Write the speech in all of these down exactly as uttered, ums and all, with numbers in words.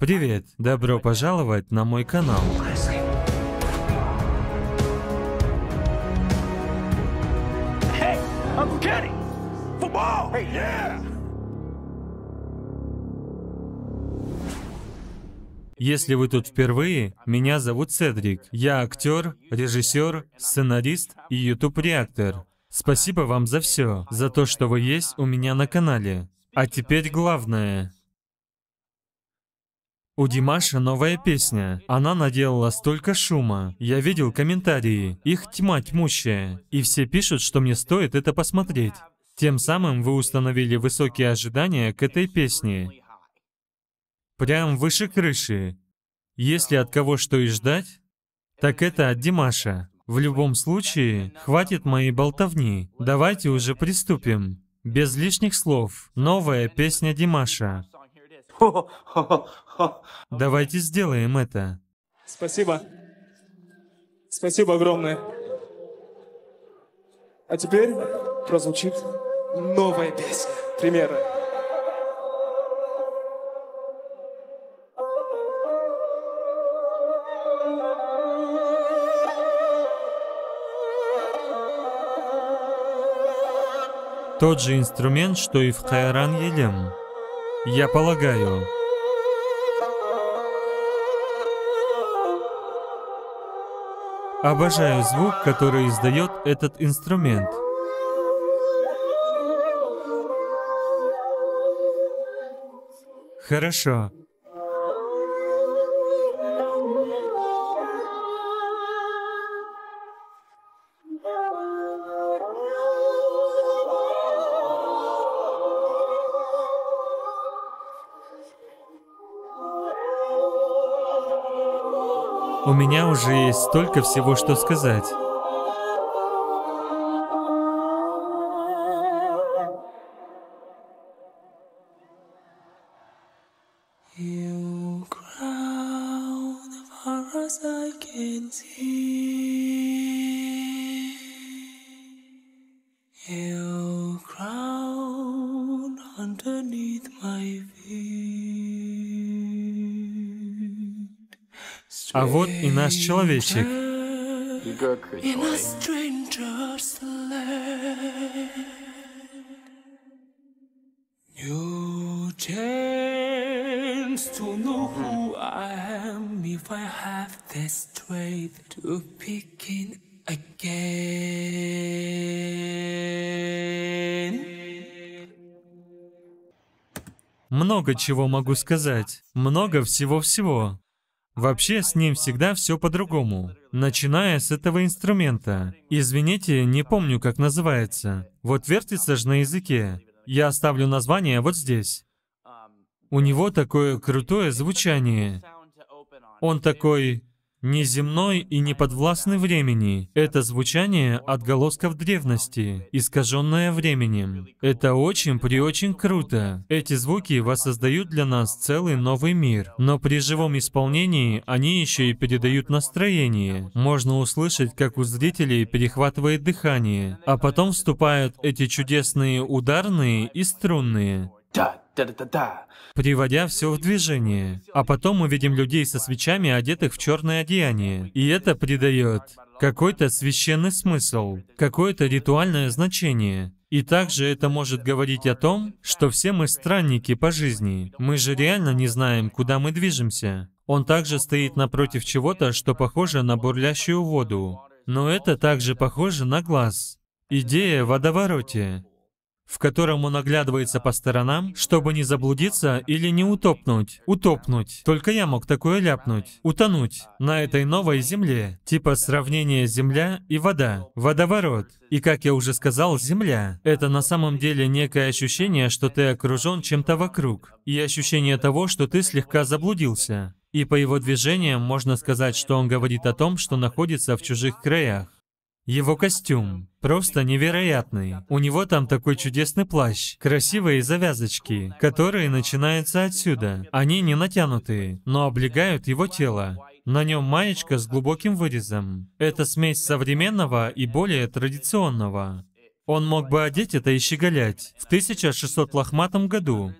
Привет! Добро пожаловать на мой канал! Если вы тут впервые, меня зовут Седрик. Я актер, режиссер, сценарист и ютуб-реактор. Спасибо вам за все, за то, что вы есть у меня на канале. А теперь главное. У Димаша новая песня. Она наделала столько шума. Я видел комментарии, их тьма тьмущая. И все пишут, что мне стоит это посмотреть. Тем самым вы установили высокие ожидания к этой песне. Прям выше крыши. Если от кого что и ждать, так это от Димаша. В любом случае, хватит моей болтовни. Давайте уже приступим. Без лишних слов. Новая песня Димаша. Давайте сделаем это. Спасибо. Спасибо огромное. А теперь прозвучит новая песня. Примеры. Тот же инструмент, что и в Хайран Елем, я полагаю. Обожаю звук, который издает этот инструмент. Хорошо. У меня уже есть столько всего, что сказать. А вот и наш человечек. Игорь Крутой. Много чего могу сказать. Много всего-всего. Вообще, с ним всегда все по-другому, начиная с этого инструмента. Извините, не помню, как называется. Вот вертится же на языке. Я оставлю название вот здесь. У него такое крутое звучание. Он такой неземной и неподвластный времени. Это звучание отголосков древности, искаженное временем. Это очень-преочень круто. Эти звуки воссоздают для нас целый новый мир. Но при живом исполнении они еще и передают настроение. Можно услышать, как у зрителей перехватывает дыхание. А потом вступают эти чудесные ударные и струнные, приводя все в движение. А потом мы видим людей со свечами, одетых в черное одеяние. И это придает какой-то священный смысл, какое-то ритуальное значение. И также это может говорить о том, что все мы странники по жизни. Мы же реально не знаем, куда мы движемся. Он также стоит напротив чего-то, что похоже на бурлящую воду. Но это также похоже на глаз. Идея в водовороте, в котором он оглядывается по сторонам, чтобы не заблудиться или не утопнуть. Утопнуть. Только я мог такое ляпнуть. Утонуть. На этой новой земле. Типа сравнение земля и вода. Водоворот. И, как я уже сказал, земля. Это на самом деле некое ощущение, что ты окружен чем-то вокруг. И ощущение того, что ты слегка заблудился. И по его движениям можно сказать, что он говорит о том, что находится в чужих краях. Его костюм просто невероятный. У него там такой чудесный плащ, красивые завязочки, которые начинаются отсюда. Они не натянутые, но облегают его тело. На нем маечка с глубоким вырезом. Это смесь современного и более традиционного. Он мог бы одеть это и щеголять в тысяча шестисотом лохматом году.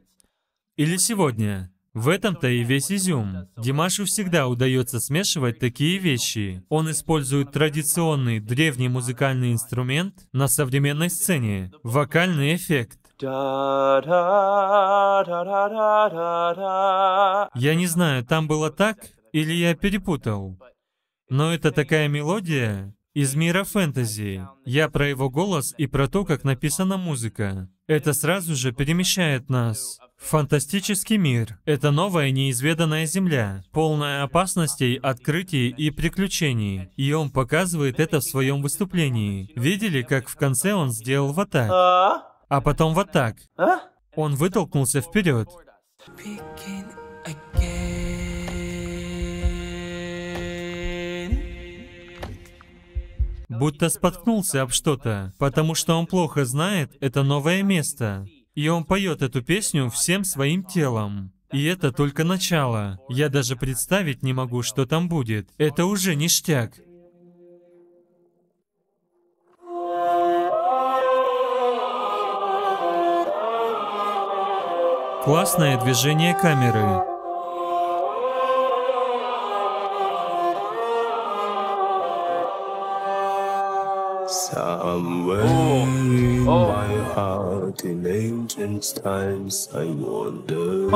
Или сегодня. В этом-то и весь изюм. Димашу всегда удается смешивать такие вещи. Он использует традиционный древний музыкальный инструмент на современной сцене, вокальный эффект. Я не знаю, там было так, или я перепутал. Но это такая мелодия из мира фэнтези. Я про его голос и про то, как написана музыка. Это сразу же перемещает нас в фантастический мир. Это новая неизведанная земля, полная опасностей, открытий и приключений. И он показывает это в своем выступлении. Видели, как в конце он сделал вот так? А потом вот так. Он вытолкнулся вперед. Будто споткнулся об что-то, потому что он плохо знает это новое место. И он поет эту песню всем своим телом. И это только начало. Я даже представить не могу, что там будет. Это уже ништяк. Классное движение камеры. Somewhere oh. my heart in ancient times I wander.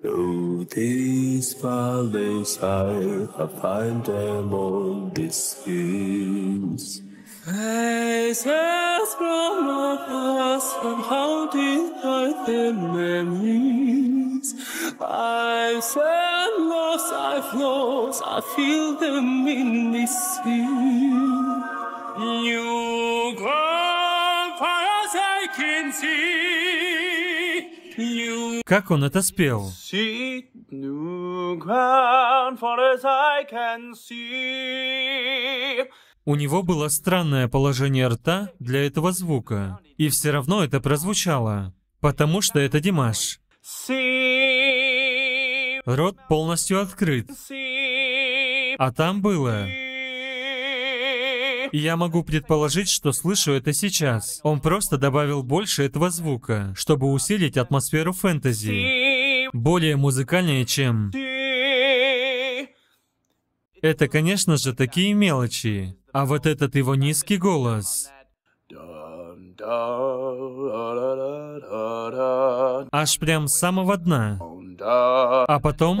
Through these valleys I find them all these hills. Faces from our past from haunting earth and memories. I've said lost, I've lost, I feel them in this sea. New grove, as I can see. New... Как он это спел? New ground, as I can see. У него было странное положение рта для этого звука, и все равно это прозвучало, потому что это Димаш. See. Рот полностью открыт, see. А там было. И я могу предположить, что слышу это сейчас. Он просто добавил больше этого звука, чтобы усилить атмосферу фэнтези. Более музыкальнее, чем... Это, конечно же, такие мелочи. А вот этот его низкий голос... Аж прям с самого дна. А потом...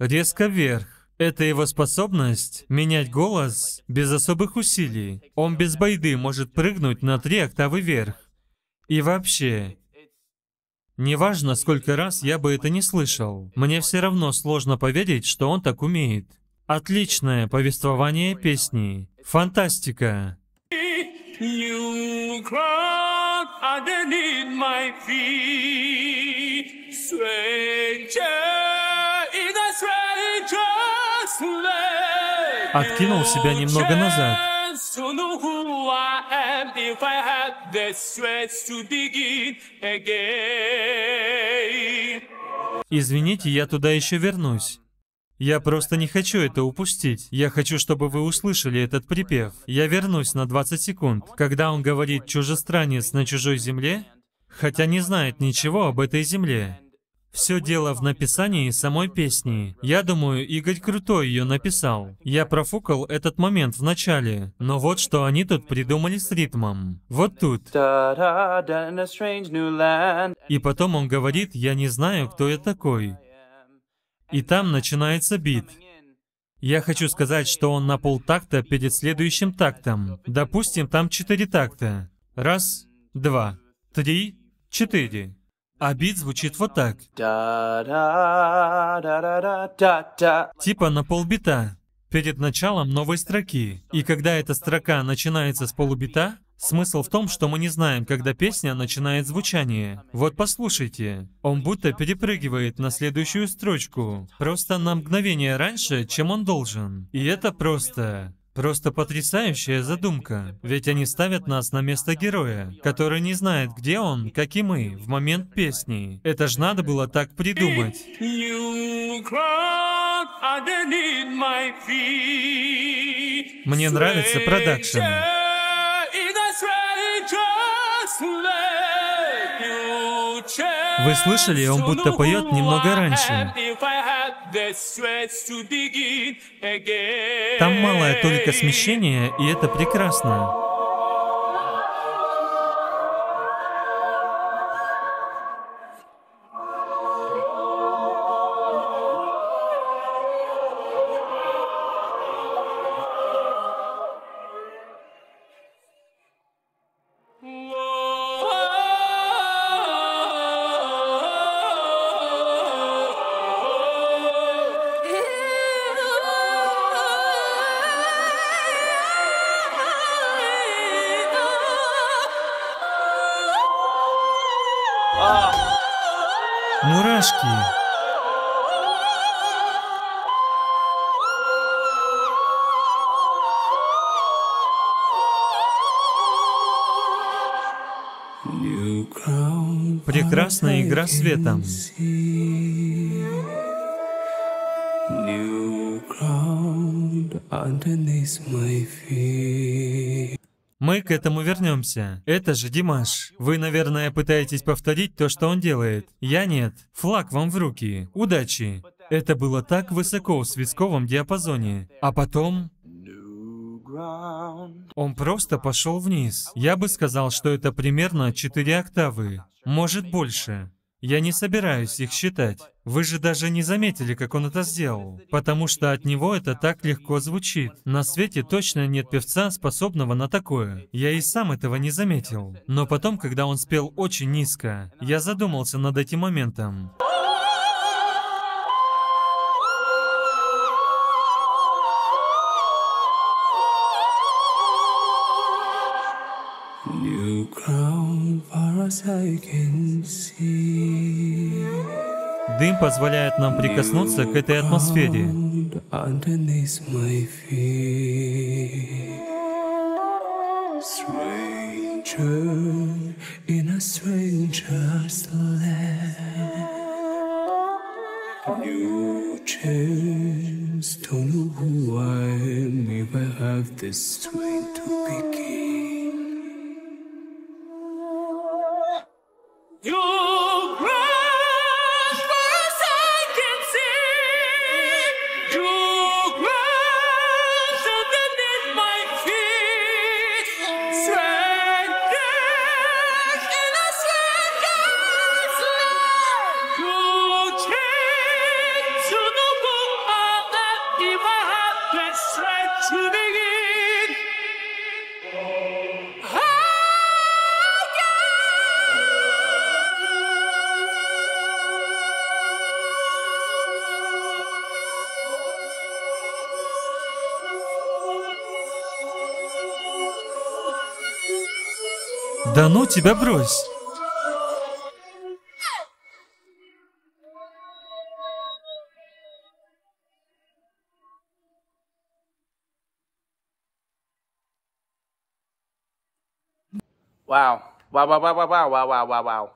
Резко вверх. Это его способность менять голос без особых усилий. Он без байды может прыгнуть на три октавы вверх. И вообще, неважно, сколько раз я бы это не слышал, мне все равно сложно поверить, что он так умеет. Отличное повествование песни. Фантастика. Откинул себя немного назад. Извините, я туда еще вернусь. Я просто не хочу это упустить. Я хочу, чтобы вы услышали этот припев. Я вернусь на двадцать секунд. Когда он говорит «чужестранец на чужой земле», хотя не знает ничего об этой земле. Все дело в написании самой песни. Я думаю, Игорь Крутой ее написал. Я профукал этот момент в начале, но вот что они тут придумали с ритмом. Вот тут. И потом он говорит, я не знаю, кто я такой. И там начинается бит. Я хочу сказать, что он на полтакта перед следующим тактом. Допустим, там четыре такта. Раз, два, три, четыре. А бит звучит вот так. Типа на полбита, перед началом новой строки. И когда эта строка начинается с полубита, смысл в том, что мы не знаем, когда песня начинает звучание. Вот послушайте. Он будто перепрыгивает на следующую строчку. Просто на мгновение раньше, чем он должен. И это просто... Просто потрясающая задумка, ведь они ставят нас на место героя, который не знает, где он, как и мы, в момент песни. Это ж надо было так придумать. Мне нравится продакшн. Вы слышали, он будто поет немного раньше. Там малое только смещение, и это прекрасно. Прекрасная игра светом. Мы к этому вернемся. Это же Димаш. Вы, наверное, пытаетесь повторить то, что он делает. Я нет. Флаг вам в руки. Удачи. Это было так высоко в свистковом диапазоне. А потом... Он просто пошел вниз. Я бы сказал, что это примерно четыре октавы. Может, больше. Я не собираюсь их считать. Вы же даже не заметили, как он это сделал. Потому что от него это так легко звучит. На свете точно нет певца, способного на такое. Я и сам этого не заметил. Но потом, когда он спел очень низко, я задумался над этим моментом. Дым позволяет нам прикоснуться к этой атмосфере. Да ну тебя брось! Вау! Вау, вау, вау, вау, вау, вау, вау, вау.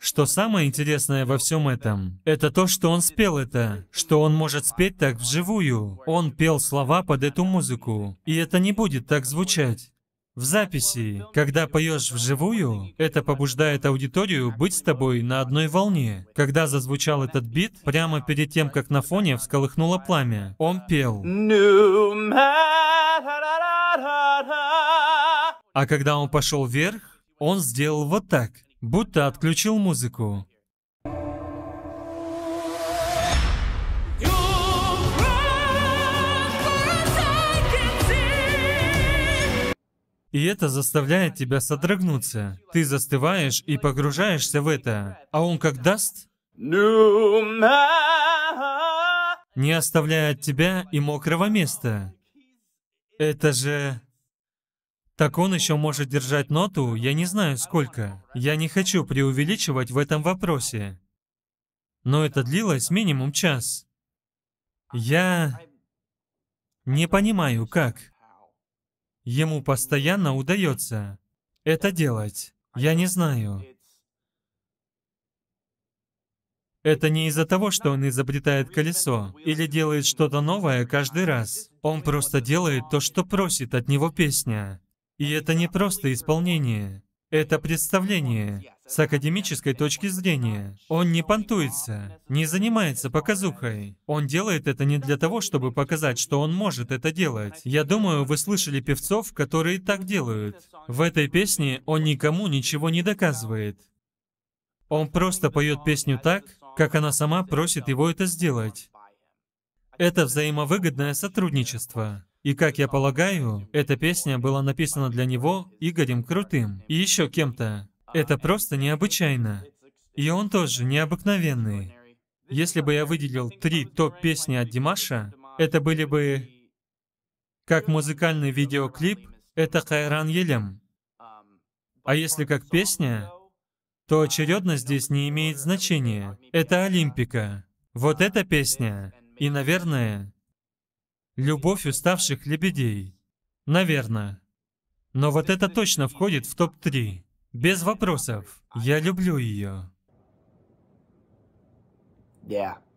Что самое интересное во всем этом, это то, что он спел это, что он может спеть так вживую. Он пел слова под эту музыку, и это не будет так звучать. В записи, когда поешь вживую, это побуждает аудиторию быть с тобой на одной волне. Когда зазвучал этот бит, прямо перед тем, как на фоне всколыхнуло пламя, он пел. А когда он пошел вверх, он сделал вот так. Будто отключил музыку. И это заставляет тебя содрогнуться. Ты застываешь и погружаешься в это. А он как даст? Не оставляя от тебя и мокрого места. Это же... Так он еще может держать ноту, я не знаю сколько. Я не хочу преувеличивать в этом вопросе. Но это длилось минимум час. Я не понимаю, как. Ему постоянно удается это делать. Я не знаю. Это не из-за того, что он изобретает колесо или делает что-то новое каждый раз. Он просто делает то, что просит от него песня. И это не просто исполнение. Это представление с академической точки зрения. Он не понтуется, не занимается показухой. Он делает это не для того, чтобы показать, что он может это делать. Я думаю, вы слышали певцов, которые так делают. В этой песне он никому ничего не доказывает. Он просто поет песню так, как она сама просит его это сделать. Это взаимовыгодное сотрудничество. И, как я полагаю, эта песня была написана для него Игорем Крутым и еще кем-то. Это просто необычайно. И он тоже необыкновенный. Если бы я выделил три топ-песни от Димаша, это были бы... Как музыкальный видеоклип, это «Хайран Елем». А если как песня, то очередность здесь не имеет значения. Это «Олимпика». Вот эта песня. И, наверное... «Любовь уставших лебедей». Наверное. Но вот это точно входит в топ три. Без вопросов. Я люблю ее. Yeah.